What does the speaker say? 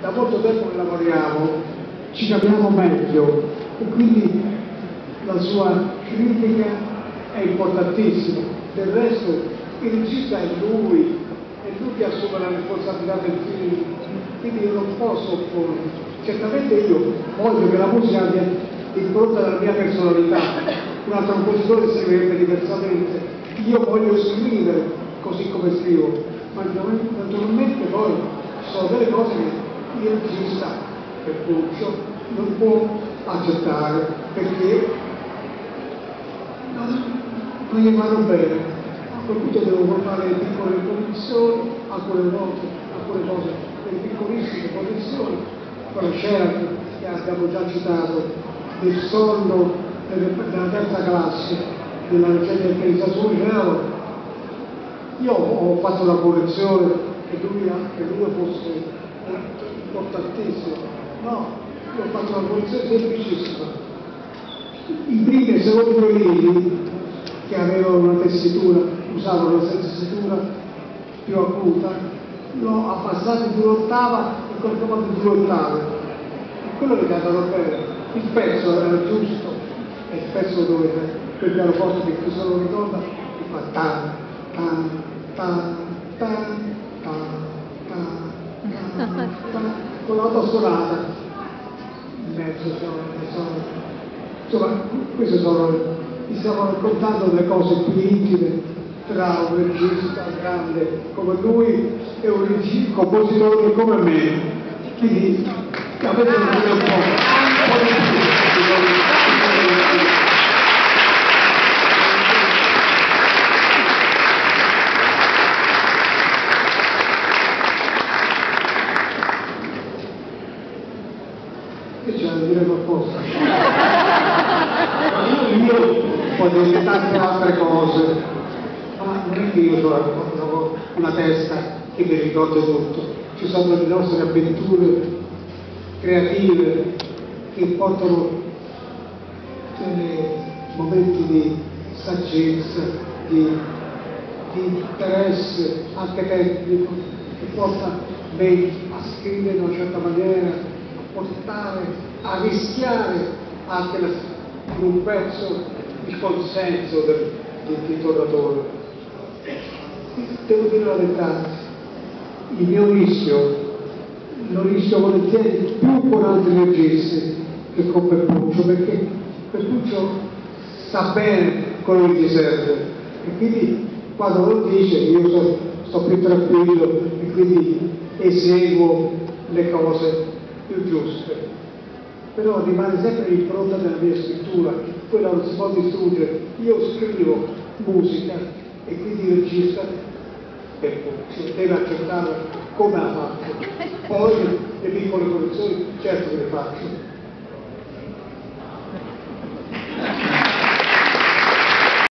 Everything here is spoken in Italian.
da molto tempo che lavoriamo, ci capiamo meglio e quindi la sua critica è importantissima. Del resto il regista è lui che assume la responsabilità del film, quindi io non posso oppormi. Certamente io voglio che la musica abbia impronta dalla mia personalità, un altro compositore scriverebbe diversamente, io voglio scrivere così come scrivo, ma naturalmente poi sono delle cose che il regista, Bertuccio, non può accettare perché non gli vanno bene. A quel punto devo portare le piccole condizioni, alcune cose, le piccolissime condizioni, con la scena che abbiamo già citato, del sonno della terza classe, della recente esperienza suonava. Io ho fatto una collezione che lui fosse importantissima, no, io ho fatto una collezione semplicissima. I primi e secondi libri che avevano una tessitura, usavano la tessitura più acuta, l'ho abbassato di un'ottava e qualche volta di due ottave. Quello che è andato bene, il pezzo era giusto, e il pezzo dove quel pianoforte che chi se lo ricorda fa tanto. Con l'autostrada in mezzo insomma, queste sono, stiamo raccontando delle cose più intime tra un regista grande come lui e un compositore come me, quindi avete capito un po'. Di tante altre cose, ma non è che io ho una testa che mi ricorda tutto, ci sono le nostre avventure creative che portano momenti di saggezza, di interesse anche tecnico, che porta me a scrivere in una certa maniera, a portare, a rischiare anche in un pezzo il consenso del Tornatore. Devo dire la verità, il mio rischio lo rischio volentieri più con altri registi che con Bertuccio, perché Bertuccio sa bene quello che gli serve e quindi quando lo dice io sto più tranquillo e quindi eseguo le cose più giuste, però rimane sempre l'impronta della mia scrittura, quella non si può distruggere. Io scrivo musica e quindi il regista deve accettarla come ha fatto. Poi le piccole correzioni certo che le faccio,